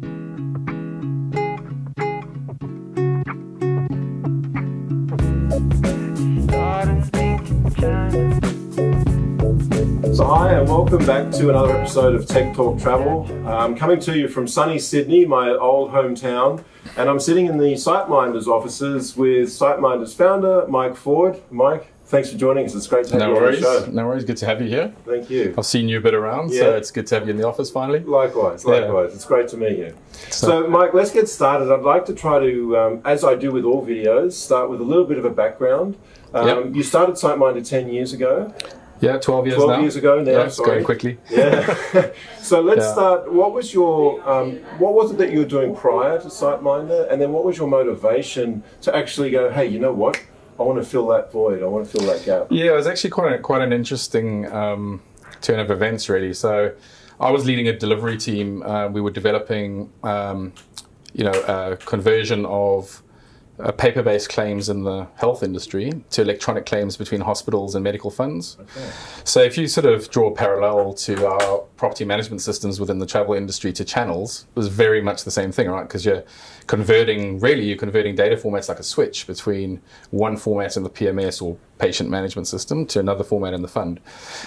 So hi and welcome back to another episode of Tech Talk Travel. I'm coming to you from sunny Sydney, my old hometown, and I'm sitting in the SiteMinder's offices with SiteMinder's founder, Mike Ford. Mike, thanks for joining us. It's great to have you on the show. No worries. Good to have you here. Thank you. I've seen you a bit around, so it's good to have you in the office finally. Likewise. Yeah. It's great to meet you. So Mike, let's get started. I'd like to try to, as I do with all videos, start with a little bit of a background. You started SiteMinder 10 years ago. Yeah, 12 years 12 now. 12 years ago now. Yeah, it's going quickly. Yeah. So let's start. What was your, what was it that you were doing prior to SiteMinder? And then what was your motivation to actually go, hey, you know what? I want to fill that void. I want to fill that gap. Yeah, it was actually quite an interesting turn of events, really. So I was leading a delivery team. We were developing, a conversion of paper-based claims in the health industry to electronic claims between hospitals and medical funds. Okay. So if you sort of draw a parallel to our property management systems within the travel industry to channels, it was very much the same thing, right? Because you're converting, really, you're converting data formats like a switch between one format in the PMS or patient management system to another format in the fund.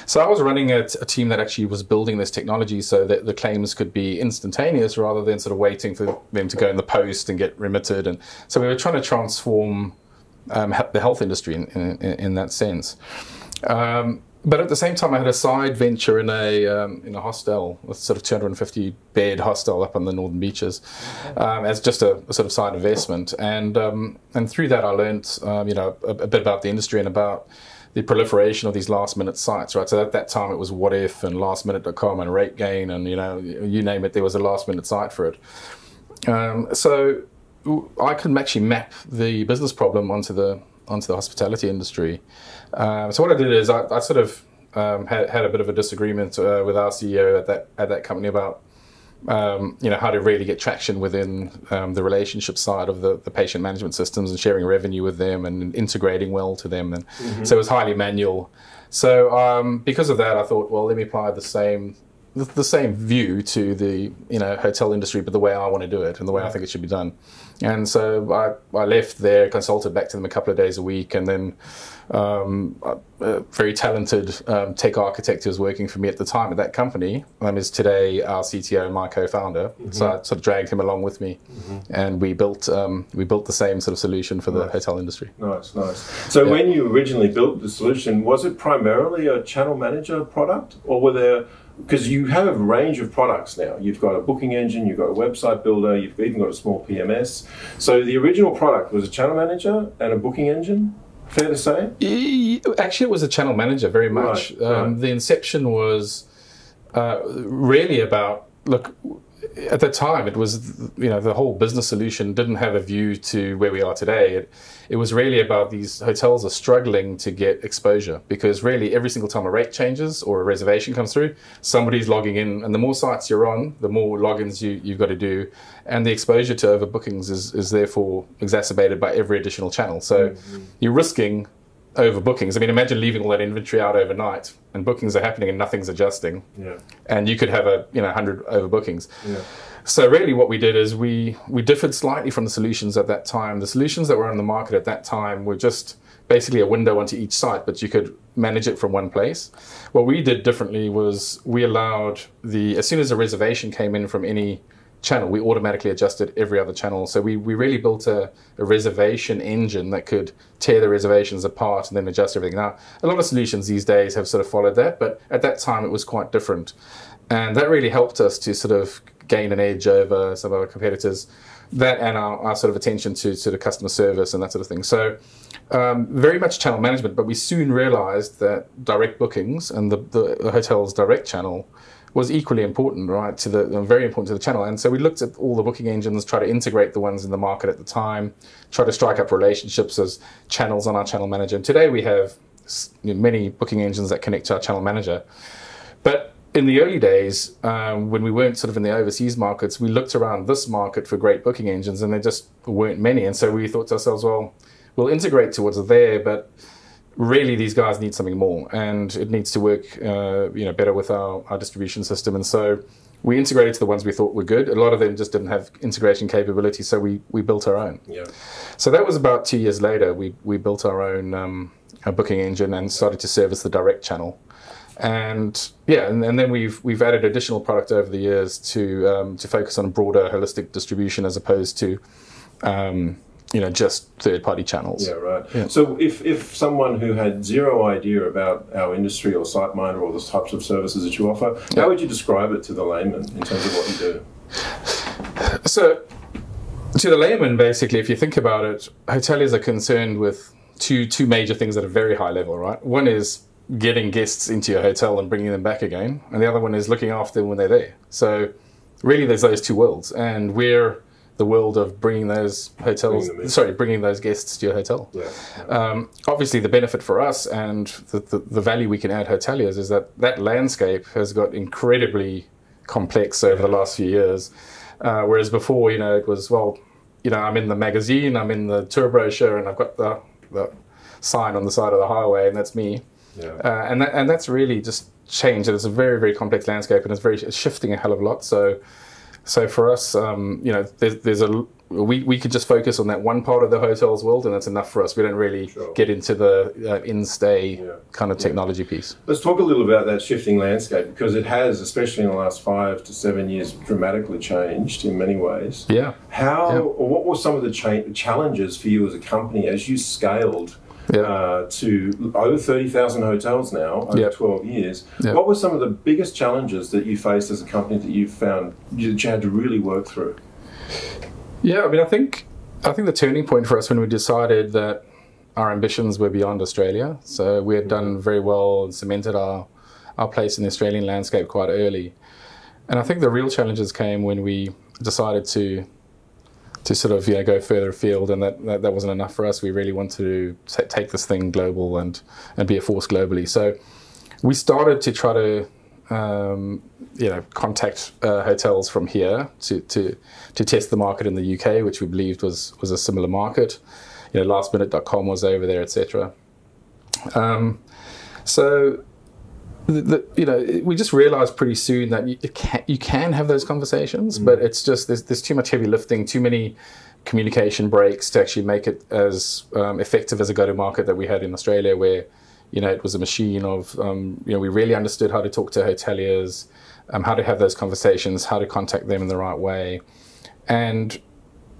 So I was running a team that actually was building this technology so that the claims could be instantaneous rather than sort of waiting for them to go in the post and get remitted. And so we were trying to transform the health industry in that sense. But at the same time, I had a side venture in a hostel, a sort of 250-bed hostel up on the Northern Beaches, as just a sort of side investment. And through that, I learned a bit about the industry and about the proliferation of these last-minute sites, right? So at that time, it was What If and Lastminute.com and Rate Gain and you name it, there was a last-minute site for it. So I could actually map the business problem onto the hospitality industry. So what I did is I sort of had a bit of a disagreement with our CEO at that company about how to really get traction within the relationship side of the patient management systems and sharing revenue with them and integrating well to them. And so it was highly manual. So because of that, I thought, well, let me apply the same view to the hotel industry, but the way I want to do it and the way I think it should be done. And so I left there, consulted back to them a couple of days a week, and then a very talented tech architect who was working for me at the time at that company is today our CTO and my co-founder. So I sort of dragged him along with me, and we built the same sort of solution for the hotel industry. Nice. So when you originally built the solution, was it primarily a channel manager product, or were there? Because you have a range of products now. You've got a booking engine, you've got a website builder, you've even got a small PMS. So the original product was a channel manager and a booking engine, fair to say? Actually, it was a channel manager very much. The inception was really about, look, at the time it was, the whole business solution didn't have a view to where we are today. It was really about these hotels are struggling to get exposure because really every single time a rate changes or a reservation comes through, somebody's logging in, and the more sites you're on, the more logins you've got to do, and the exposure to overbookings is therefore exacerbated by every additional channel. So you're risking overbookings. I mean, imagine leaving all that inventory out overnight, and bookings are happening and nothing's adjusting. Yeah. And you could have 100 overbookings. Yeah. So really, what we did is we differed slightly from the solutions at that time. The solutions that were on the market at that time were just basically a window onto each site, but you could manage it from one place. What we did differently was we allowed as soon as a reservation came in from any channel, we automatically adjusted every other channel. So we really built a reservation engine that could tear the reservations apart and then adjust everything. Now, a lot of solutions these days have sort of followed that, but at that time it was quite different. And that really helped us to sort of gain an edge over some of our competitors. That and our sort of attention to sort of customer service and that sort of thing. So very much channel management, but we soon realized that direct bookings and the hotel's direct channel was equally important, right? Very important to the channel. And so we looked at all the booking engines, try to integrate the ones in the market at the time, try to strike up relationships as channels on our channel manager. And today we have many booking engines that connect to our channel manager. But in the early days, when we weren't sort of in the overseas markets, we looked around this market for great booking engines and there just weren't many. And so we thought to ourselves, well, we'll integrate towards there, but really these guys need something more, and it needs to work better with our distribution system. And so We integrated to the ones we thought were good. A lot of them just didn't have integration capability, so we built our own. Yeah. So that was about 2 years later. We built our own our booking engine and started to service the direct channel. And yeah, and then we've added additional product over the years to focus on broader holistic distribution as opposed to you know, just third-party channels. Yeah, right. Yeah. So if someone who had zero idea about our industry or SiteMinder or the types of services that you offer, how would you describe it to the layman in terms of what you do? So to the layman, basically, if you think about it, hoteliers are concerned with two major things at a very high level, right? One is getting guests into your hotel and bringing them back again, and the other one is looking after them when they're there. So really there's those two worlds, and we're the world of bringing those hotels, bringing those guests to your hotel. Yeah. Obviously the benefit for us and the value we can add hoteliers is that that landscape has got incredibly complex over the last few years. Whereas before, you know, it was, well, you know, I'm in the magazine, I'm in the tour brochure, and I've got the sign on the side of the highway, and that's me. Yeah. And that's really just changed. It's a very, very complex landscape, and it's shifting a hell of a lot. So for us, you know, we could just focus on that one part of the hotel's world, and that's enough for us. We don't really get into the in-stay kind of technology piece. Let's talk a little about that shifting landscape, because it has, especially in the last 5 to 7 years, dramatically changed in many ways. Yeah. Or what were some of the challenges for you as a company as you scaled? Yep. To over 30,000 hotels now over 12 years. Yep. What were some of the biggest challenges that you faced as a company that you found you had to really work through? Yeah, I mean, I think the turning point for us when we decided that our ambitions were beyond Australia. So we had done very well and cemented our place in the Australian landscape quite early. And I think the real challenges came when we decided to sort of, you know, go further afield, and that wasn't enough for us. We really wanted to take this thing global and be a force globally. So we started to try to, you know, contact hotels from here to test the market in the UK, which we believed was a similar market. You know, Lastminute.com was over there, etc. So you know, we just realized pretty soon that you can have those conversations, but it's just there's too much heavy lifting, too many communication breaks to actually make it as effective as a go-to-market that we had in Australia, where, you know, it was a machine of, you know, we really understood how to talk to hoteliers, how to have those conversations, how to contact them in the right way. And,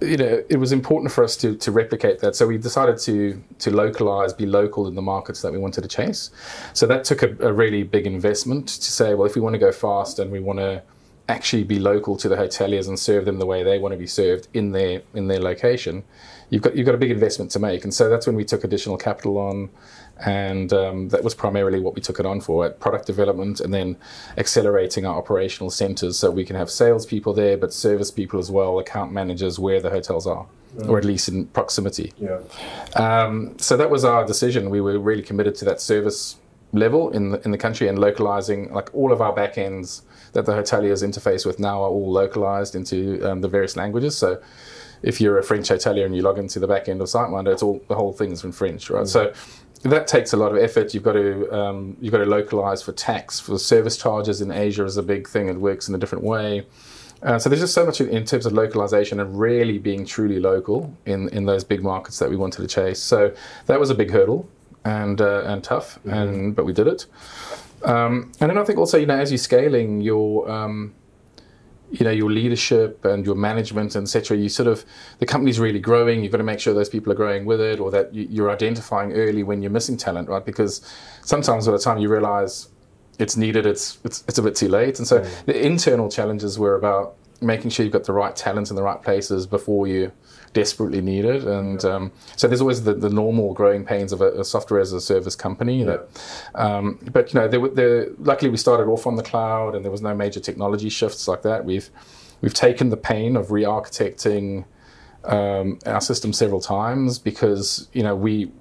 you know, it was important for us to replicate that. So we decided to localize, be local in the markets that we wanted to chase. So that took a really big investment to say, well, if we want to go fast and we want to actually be local to the hoteliers and serve them the way they want to be served in their location, you've got a big investment to make. And so that's when we took additional capital on, and that was primarily what we took it on for, at product development, and then accelerating our operational centers so we can have salespeople there, but service people as well, account managers where the hotels are, or at least in proximity. Yeah. So that was our decision. We were really committed to that service level in the country, and localizing, like, all of our back ends that the hoteliers interface with now are all localized into the various languages. So if you're a French hotelier and you log into the back end of SiteMinder, it's all, the whole thing's in French, right? So that takes a lot of effort. You've got to localize for tax, for service charges in Asia is a big thing. It works in a different way. So there's just so much in terms of localization and really being truly local in those big markets that we wanted to chase. So that was a big hurdle. And tough, but we did it. And then I think also, you know, as you're scaling, your leadership and your management, etc. The company's really growing. You've got to make sure those people are growing with it, or that you're identifying early when you're missing talent, right? Because sometimes by the time you realise it's needed, it's a bit too late. And so the internal challenges were about making sure you've got the right talent in the right places before you desperately need it. And so there's always the normal growing pains of a software as a service company. But you know, luckily we started off on the cloud, and there was no major technology shifts like that. We've taken the pain of re-architecting our system several times, because, you know, we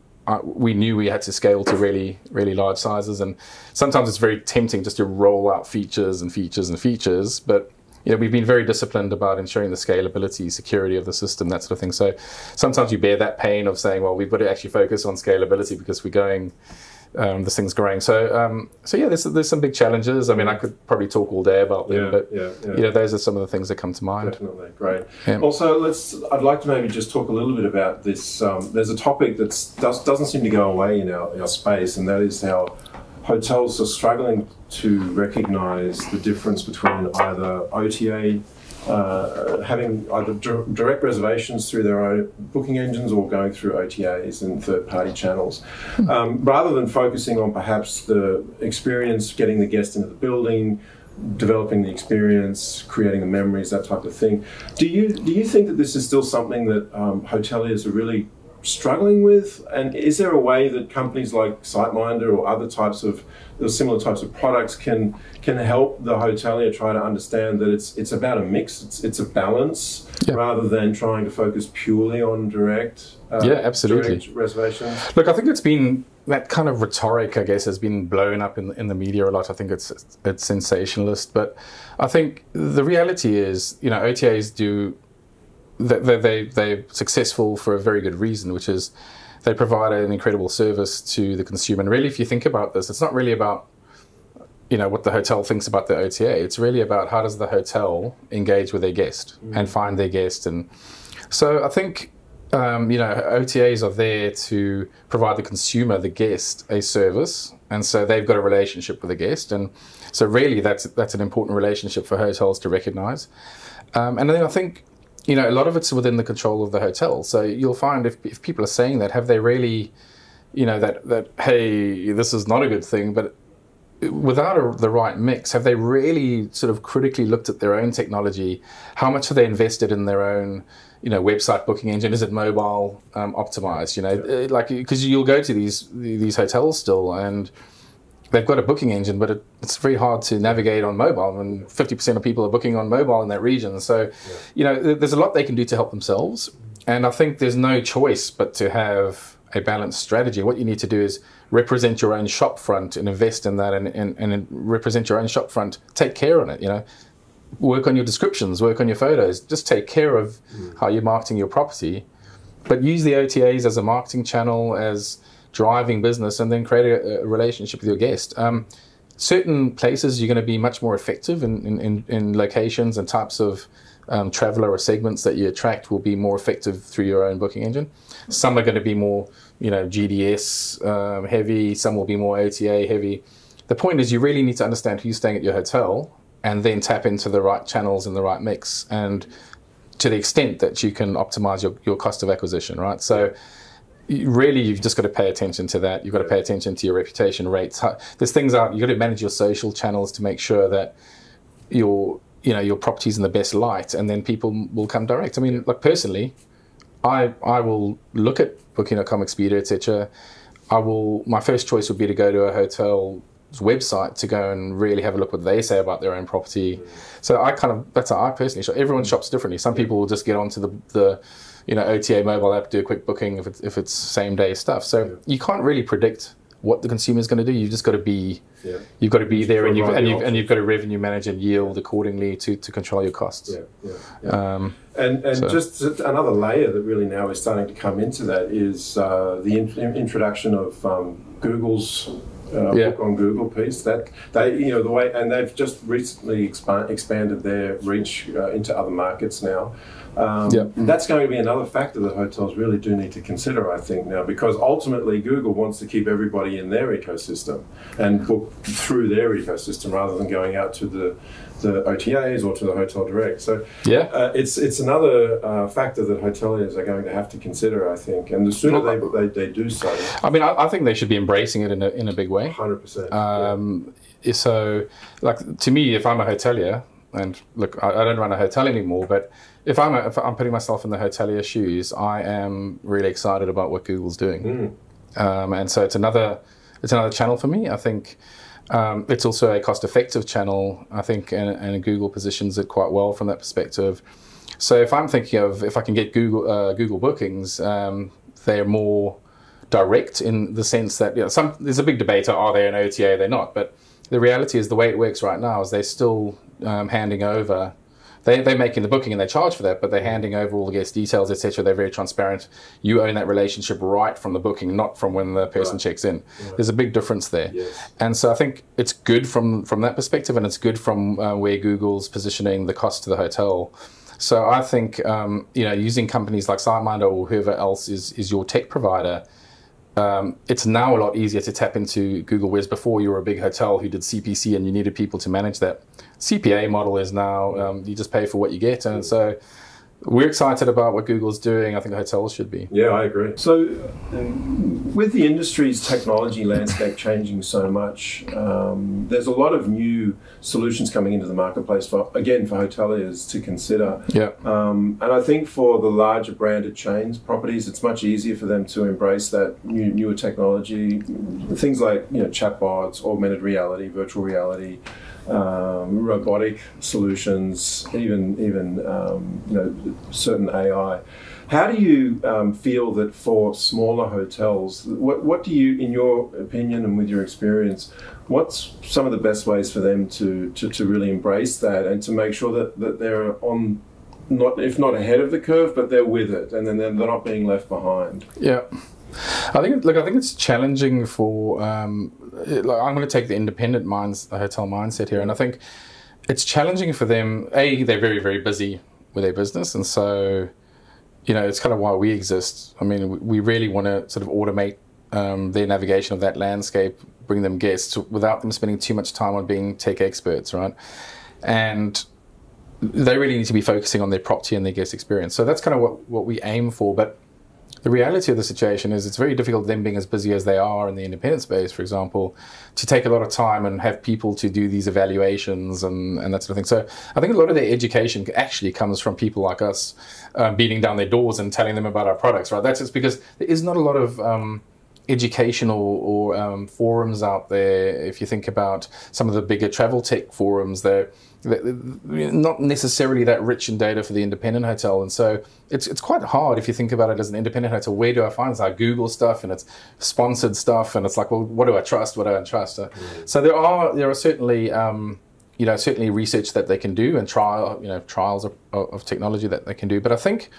knew we had to scale to really, really large sizes, and sometimes it's very tempting just to roll out features and features and features, but you know, we've been very disciplined about ensuring the scalability, security of the system, that sort of thing. So sometimes you bear that pain of saying, well, we've got to actually focus on scalability because we're going this thing's growing. So, yeah, there's some big challenges. I mean, I could probably talk all day about them, but you know, those are some of the things that come to mind. Definitely, great. Yeah. Also, I'd like to maybe just talk a little bit about this. There's a topic that doesn't seem to go away in our space, and that is how hotels are struggling to recognize the difference between either OTA, having either direct reservations through their own booking engines or going through OTAs and third-party channels. Rather than focusing on perhaps the experience, getting the guest into the building, developing the experience, creating the memories, that type of thing. Do you think that this is still something that hoteliers are really struggling with? And is there a way that companies like SiteMinder or other types of similar types of products can help the hotelier try to understand that it's about a mix, it's a balance, rather than trying to focus purely on direct, direct reservations? Look, I think it's been that kind of rhetoric, I guess, has been blown up in the media a lot. I think it's sensationalist, but I think the reality is, you know, OTAs do. They're successful for a very good reason, which is they provide an incredible service to the consumer. And really, if you think about this, it's not really about, you know, what the hotel thinks about the OTA. It's really about how does the hotel engage with their guest and find their guest. And so I think, you know, OTAs are there to provide the consumer, the guest, a service. And so they've got a relationship with the guest. And so really, that's an important relationship for hotels to recognize. And then I think, you know, a lot of it's within the control of the hotel. So you'll find if people are saying that, have they really, you know, that hey, this is not a good thing, but without the right mix, have they really sort of critically looked at their own technology? How much have they invested in their own, you know, website booking engine? Is it mobile optimized? You know, like, because you'll go to these hotels still and they've got a booking engine, but it's very hard to navigate on mobile, and 50% of people are booking on mobile in that region. So, you know, there's a lot they can do to help themselves. And I think there's no choice but to have a balanced strategy. What you need to do is represent your own shop front and invest in that, and represent your own shop front, take care on it, you know. Work on your descriptions, work on your photos, just take care of how you're marketing your property. But use the OTAs as a marketing channel, as driving business, and then create a relationship with your guest. Certain places you're going to be much more effective in locations, and types of traveler or segments that you attract will be more effective through your own booking engine. Some are going to be more, you know, GDS heavy, some will be more OTA heavy. The point is you really need to understand who's staying at your hotel and then tap into the right channels and the right mix, and to the extent that you can optimize your cost of acquisition, right? So really, you've just got to pay attention to that. You've got to pay attention to your reputation rates. There's things out. You've got to manage your social channels to make sure that your property's in the best light, and then people will come direct. I mean, like personally, I will look at Booking.com, Expedia, etc. My first choice would be to go to a hotel's website to go and really have a look what they say about their own property. So that's how I personally shop. Everyone shops differently. Some people will just get onto the you know, OTA mobile app, do a quick booking if it's same day stuff. So you can't really predict what the consumer is going to do. You've just got to be there, and you've got to revenue manage and yield accordingly to control your costs. And just another layer that really now is starting to come into that is the introduction of Google's Book on Google piece, that they, you know, the way, and they've just recently expanded their reach into other markets now. That's going to be another factor that hotels really do need to consider, I think, now, because ultimately Google wants to keep everybody in their ecosystem and book through their ecosystem rather than going out to the OTAs or to the hotel direct. So it's another factor that hoteliers are going to have to consider, I think, and the sooner they do so. I mean, I think they should be embracing it in a big way. 100%. So, like, to me, if I'm a hotelier, and look, I don't run a hotel anymore, but if I'm putting myself in the hotelier shoes, I am really excited about what Google's doing. And so it's another channel for me. I think it's also a cost-effective channel, I think, and Google positions it quite well from that perspective. So if I'm thinking of, if I can get Google bookings, they're more direct in the sense that, you know, there's a big debate, are they an OTA, are they not? But the reality is the way it works right now is they're still handing over They're making the booking and they charge for that, but they're handing over all the guest details, etc. They're very transparent. You own that relationship right from the booking, not from when the person checks in. Right. There's a big difference there. Yes. And so I think it's good from that perspective, and it's good from where Google's positioning the cost to the hotel. So I think you know, using companies like SiteMinder or whoever else is your tech provider, it's now a lot easier to tap into Google, whereas before you were a big hotel who did CPC and you needed people to manage that. CPA model is now you just pay for what you get, and so we're excited about what Google's doing. I think hotels should be. Yeah, I agree. So with the industry's technology landscape changing so much, there's a lot of new solutions coming into the marketplace for hoteliers to consider. Yeah. And I think for the larger branded chains, properties, it's much easier for them to embrace that newer technology, things like chatbots, augmented reality, virtual reality, robotic solutions, even certain AI. How do you feel that for smaller hotels, what do you, in your opinion and with your experience, what's some of the best ways for them to really embrace that and to make sure that they're on, if not ahead of the curve, but they're with it, and then they're not being left behind? Yeah. I think it's challenging for, I'm going to take the independent hotel mindset here, and I think it's challenging for them. A, they're very, very busy with their business, and so, it's kind of why we exist. I mean, we really want to sort of automate their navigation of that landscape, bring them guests without them spending too much time on being tech experts, right? And they really need to be focusing on their property and their guest experience. So that's kind of what we aim for, but the reality of the situation is it's very difficult, them being as busy as they are in the independent space, for example, to take a lot of time and have people to do these evaluations and that sort of thing. So I think a lot of their education actually comes from people like us beating down their doors and telling them about our products, right? That's just because there is not a lot of educational or forums out there. If you think about some of the bigger travel tech forums, they're not necessarily that rich in data for the independent hotel, and so it's quite hard if you think about it as an independent hotel. Where do I find this? I Google stuff, and it's sponsored stuff, and it's like, well, what do I trust? What do I trust? So there are certainly certainly research that they can do, and trials of technology that they can do. But I think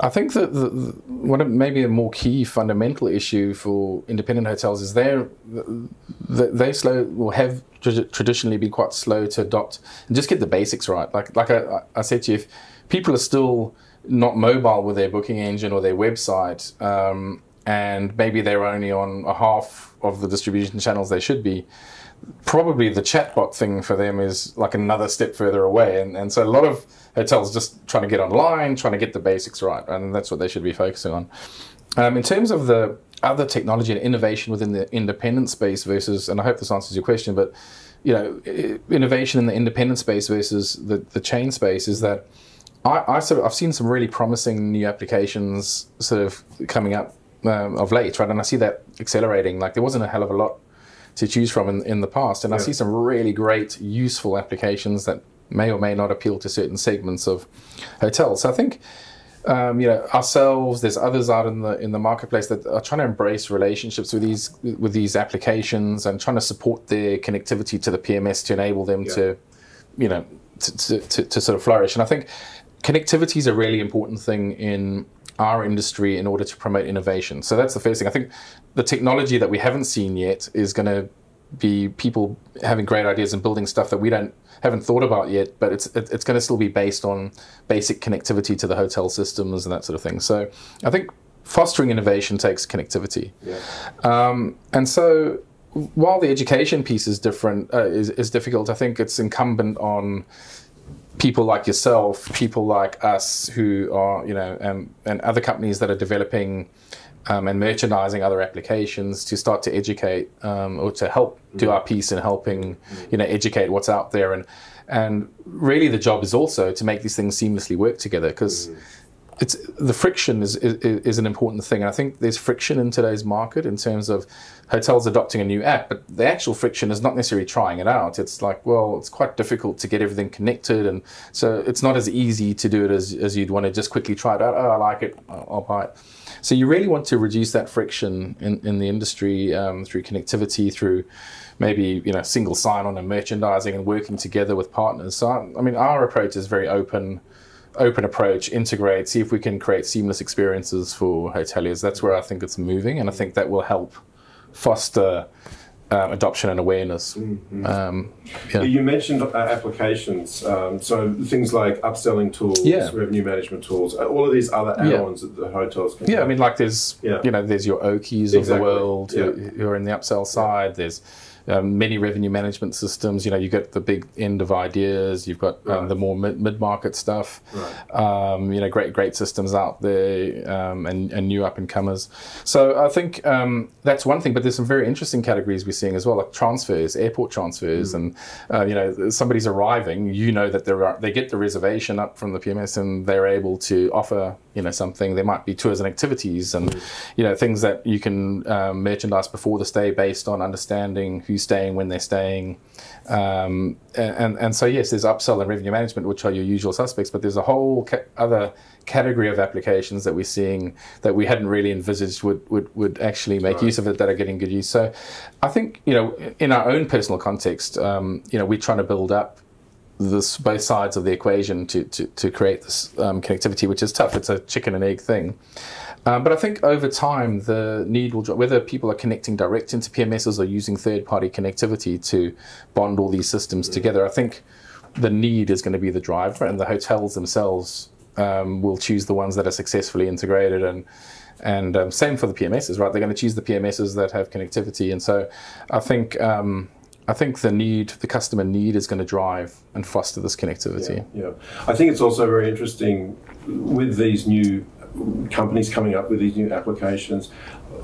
that maybe a more key fundamental issue for independent hotels is they have traditionally been quite slow to adopt and just get the basics right. Like I said to you, if people are still not mobile with their booking engine or their website, and maybe they're only on a half of the distribution channels they should be, probably the chatbot thing for them is like another step further away. And so a lot of hotels just trying to get online, trying to get the basics right, and that's what they should be focusing on. In terms of the other technology and innovation within the independent space versus, and I hope this answers your question, but innovation in the independent space versus the chain space is that I've seen some really promising new applications sort of coming up of late, right? And I see that accelerating. Like there wasn't a hell of a lot to choose from in the past, and I see some really great useful applications that may or may not appeal to certain segments of hotels. So I think ourselves, there's others out in the marketplace that are trying to embrace relationships with these applications and trying to support their connectivity to the PMS to enable them to sort of flourish. And I think connectivity is a really important thing in our industry in order to promote innovation. So that's the first thing. I think the technology that we haven't seen yet is going to be people having great ideas and building stuff that we haven't thought about yet, but it's going to still be based on basic connectivity to the hotel systems and that sort of thing. So I think fostering innovation takes connectivity. Yeah. And so while the education piece is different, is difficult, I think it's incumbent on people like yourself, people like us who are, and other companies that are developing and merchandising other applications to start to educate or to help do our piece in helping, educate what's out there. And really the job is also to make these things seamlessly work together, because it's the friction is an important thing, and I think there's friction in today's market in terms of hotels adopting a new app, but the actual friction is not necessarily trying it out. It's like, well, it's quite difficult to get everything connected, and so it's not as easy to do it as you'd want to just quickly try it out. Oh, I like it, I'll buy it. So you really want to reduce that friction in the industry through connectivity, through maybe, you know, single sign-on and merchandising and working together with partners. So I mean, our approach is very open approach, integrate, see if we can create seamless experiences for hoteliers. That's where I think it's moving, and I think that will help foster adoption and awareness. Mm-hmm. Yeah. You mentioned applications, so things like upselling tools, yeah, revenue management tools, all of these other add-ons, yeah, that the hotels can, yeah, have. I mean, like there's, yeah, you know, there's your Okies, exactly, of the world, yeah, who are in the upsell side, yeah, there's many revenue management systems. You know, you get the big end of ideas. You've got right, the more mid-market stuff. Right. You know, great systems out there, and new up and comers. So I think that's one thing. But there's some very interesting categories we're seeing as well, like transfers, airport transfers, and you know, somebody's arriving. You know that they get the reservation up from the PMS, and they're able to offer, you know, something. There might be tours and activities, and you know, things that you can merchandise before the stay based on understanding who's staying, when they're staying, and so yes, there's upsell and revenue management, which are your usual suspects, but there's a whole other category of applications that we're seeing that we hadn't really envisaged would actually make right, use of it, that are getting good use. So I think, you know, in our own personal context, you know, we're trying to build up this, both sides of the equation to create this connectivity, which is tough. It's a chicken and egg thing. But I think over time, the need will drop, whether people are connecting direct into PMSs or using third-party connectivity to bond all these systems together. I think the need is going to be the driver, and the hotels themselves will choose the ones that are successfully integrated, and same for the PMSs, right? They're going to choose the PMSs that have connectivity. And so I think the customer need is going to drive and foster this connectivity. Yeah, yeah. I think it's also very interesting with these new companies coming up with these new applications.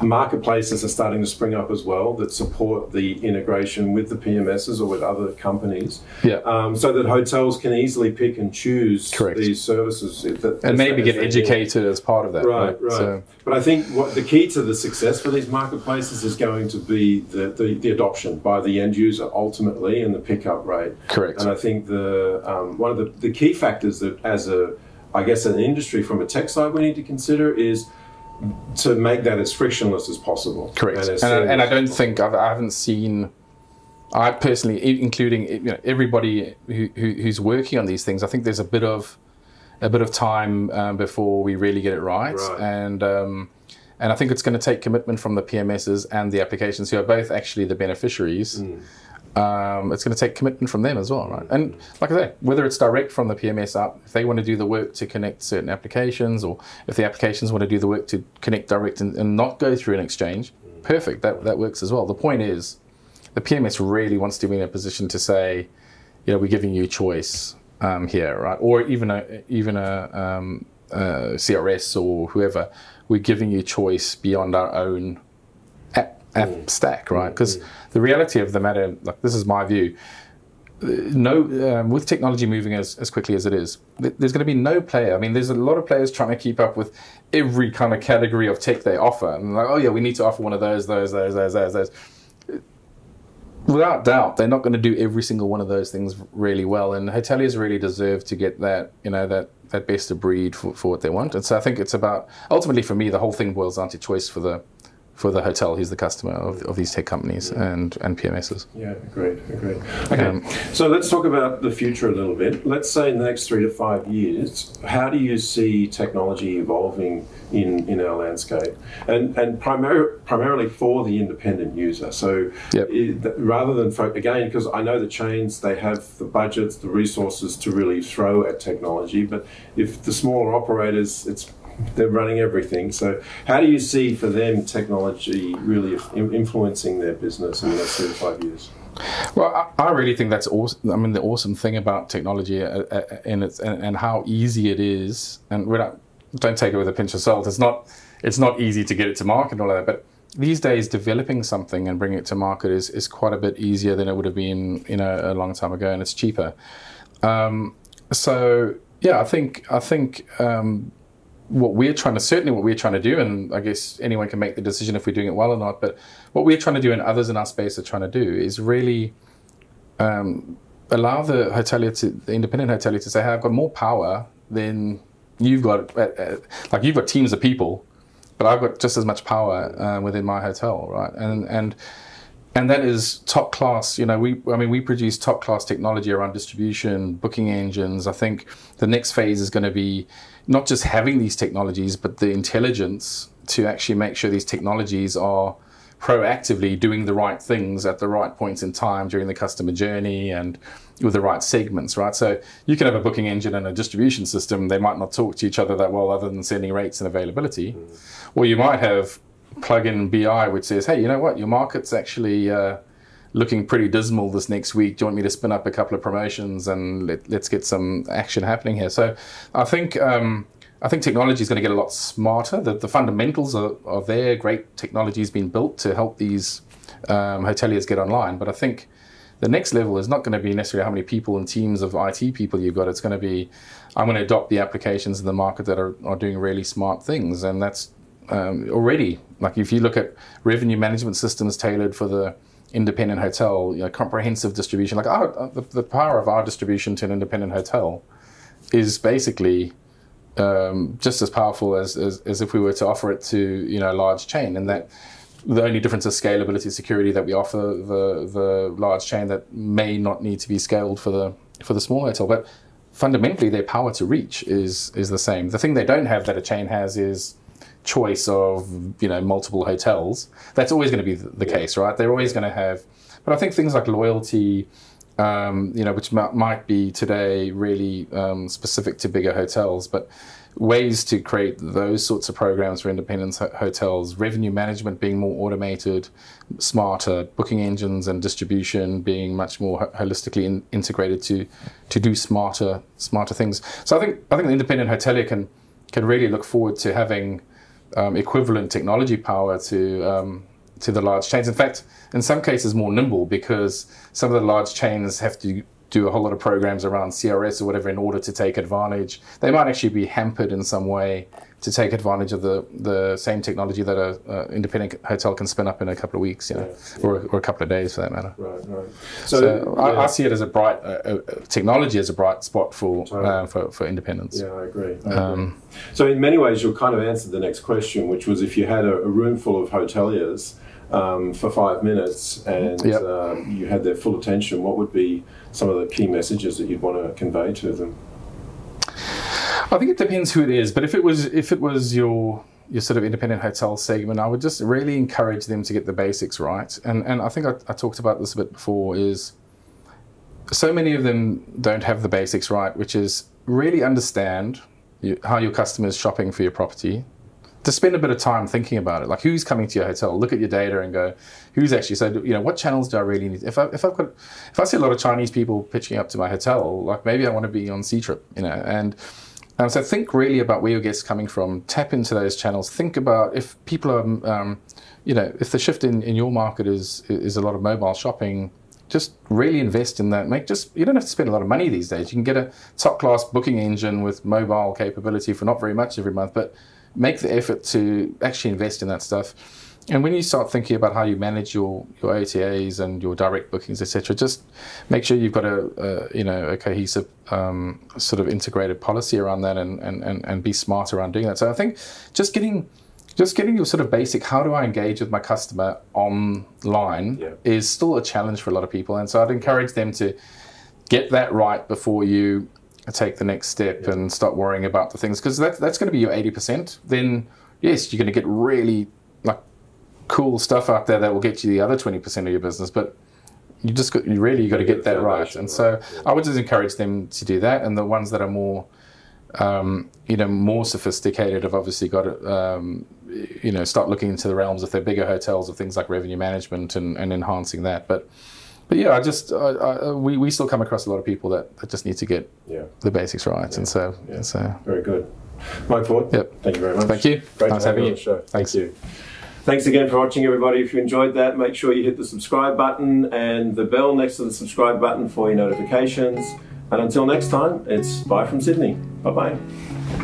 Marketplaces are starting to spring up as well that support the integration with the PMSs or with other companies, yeah, so that hotels can easily pick and choose, correct, these services. And maybe get educated as part of that. Right, right. So. But I think what the key to the success for these marketplaces is going to be the adoption by the end user ultimately, and the pickup rate. Correct. And I think one of the key factors that as an industry from a tech side we need to consider is to make that as frictionless as possible. Correct. And I don't think, I haven't seen, I personally, including, you know, everybody who's working on these things, I think there's a bit of time before we really get it right. Right. And I think it's going to take commitment from the PMSs and the applications, who are both actually the beneficiaries. Mm. It's going to take commitment from them as well, right? And like I say, whether it's direct from the PMS up, if they want to do the work to connect certain applications, or if the applications want to do the work to connect direct and not go through an exchange, perfect, that works as well. The point is, the PMS really wants to be in a position to say, you know, we're giving you choice here, right? Or even a CRS or whoever, we're giving you choice beyond our own app stack, right? Because the reality of the matter, like, this is my view, with technology moving as quickly as it is, there's going to be no player. I mean, there's a lot of players trying to keep up with every kind of category of tech they offer, and like, oh yeah, we need to offer one of those. Without doubt, they're not going to do every single one of those things really well, and hoteliers really deserve to get that, you know, that best of breed for what they want. And so I think it's about, ultimately for me, the whole thing boils down to choice for the hotel, who's the customer of these tech companies, yeah, and PMSs. Yeah, agreed. Okay, so let's talk about the future a little bit. Let's say in the next 3 to 5 years, how do you see technology evolving in our landscape? And primarily for the independent user. So yep, rather than, again, because I know the chains, they have the budgets, the resources to really throw at technology, but if the smaller operators, they're running everything. So how do you see for them technology really influencing their business in the next 3 to 5 years? Well, I really think that's awesome. I mean, the awesome thing about technology and how easy it is, and don't take it with a pinch of salt, it's not easy to get it to market and all that, but these days developing something and bringing it to market is quite a bit easier than it would have been, you know, a long time ago, and it's cheaper. So yeah, I think what we're trying to, certainly what we're trying to do, and I guess anyone can make the decision if we're doing it well or not, but what we're trying to do and others in our space are trying to do is really allow the hotelier, the independent hotelier, to say, hey, I've got more power than you've got. Like, you've got teams of people, but I've got just as much power within my hotel, right? And that is top class. You know, we produce top class technology around distribution, booking engines. I think the next phase is going to be not just having these technologies, but the intelligence to actually make sure these technologies are proactively doing the right things at the right points in time during the customer journey and with the right segments, right? So you can have a booking engine and a distribution system. They might not talk to each other that well, other than sending rates and availability. Or you might have plug-in BI, which says, hey, you know what, your market's actually looking pretty dismal this next week. Do you want me to spin up a couple of promotions and let's get some action happening here? So I think technology is going to get a lot smarter. The fundamentals are there. Great technology has been built to help these hoteliers get online. But I think the next level is not going to be necessarily how many people and teams of IT people you've got. It's going to be, I'm going to adopt the applications in the market that are doing really smart things. And that's already, like, if you look at revenue management systems tailored for the independent hotel, you know, comprehensive distribution, like the power of our distribution to an independent hotel is basically just as powerful as if we were to offer it to, you know, a large chain. And that the only difference is scalability, security, that we offer the large chain that may not need to be scaled for the small hotel. But fundamentally, their power to reach is the same. The thing they don't have that a chain has is choice of, you know, multiple hotels. That's always going to be the case, right? They're always going to have, but I think things like loyalty, you know, which might be today really specific to bigger hotels, but ways to create those sorts of programs for independent hotels, revenue management being more automated, smarter, booking engines and distribution being much more holistically integrated to do smarter things. So I think the independent hotelier can really look forward to having equivalent technology power to the large chains. In fact, in some cases more nimble, because some of the large chains have to do a whole lot of programs around CRS or whatever in order to take advantage. They might actually be hampered in some way to take advantage of the same technology that an independent hotel can spin up in a couple of weeks, you know, or a couple of days for that matter. Right, right. So yeah. I see it as a bright technology as a bright spot for independence. Yeah, I agree. So in many ways, you'll kind of answer the next question, which was, if you had a room full of hoteliers for 5 minutes and you had their full attention, what would be some of the key messages that you'd want to convey to them? I think it depends who it is, but if it was your sort of independent hotel segment, I would just really encourage them to get the basics right. And I think I talked about this a bit before, is so many of them don't have the basics right, which is really understand how your customer is shopping for your property. To spend a bit of time thinking about it, like, who's coming to your hotel? Look at your data and go, who's actually, so, you know, what channels do I really need? If I see a lot of Chinese people pitching up to my hotel, like, maybe I want to be on CTrip, you know, and so think really about where your guests are coming from, tap into those channels, think about if people are, you know, if the shift in your market is a lot of mobile shopping, just really invest in that. You don't have to spend a lot of money these days. You can get a top class booking engine with mobile capability for not very much every month, but make the effort to actually invest in that stuff. And when you start thinking about how you manage your OTAs and your direct bookings, etc., just make sure you've got a cohesive sort of integrated policy around that, and be smart around doing that. So I think just getting your sort of basic, how do I engage with my customer online, is still a challenge for a lot of people. And so I'd encourage them to get that right before you take the next step and start worrying about the things, because that's going to be your 80%. Then yes, you're going to get really, like, cool stuff out there that will get you the other 20% of your business, but you really got to get that right. And so I would just encourage them to do that. And the ones that are more you know, more sophisticated have obviously got to you know, start looking into the realms of their bigger hotels, of things like revenue management and enhancing that. But yeah, we still come across a lot of people that just need to get the basics right, and so. Very good. Mike Ford, thank you very much. Thank you. Great nice to have you on the show. Thanks. Thank you. Thanks again for watching, everybody. If you enjoyed that, make sure you hit the subscribe button and the bell next to the subscribe button for your notifications. And until next time, it's bye from Sydney. Bye-bye.